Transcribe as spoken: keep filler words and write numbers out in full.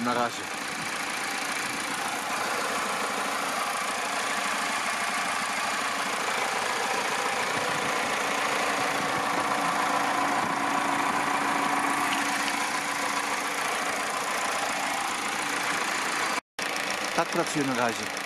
tyle na razie. Tak pracuję na razie.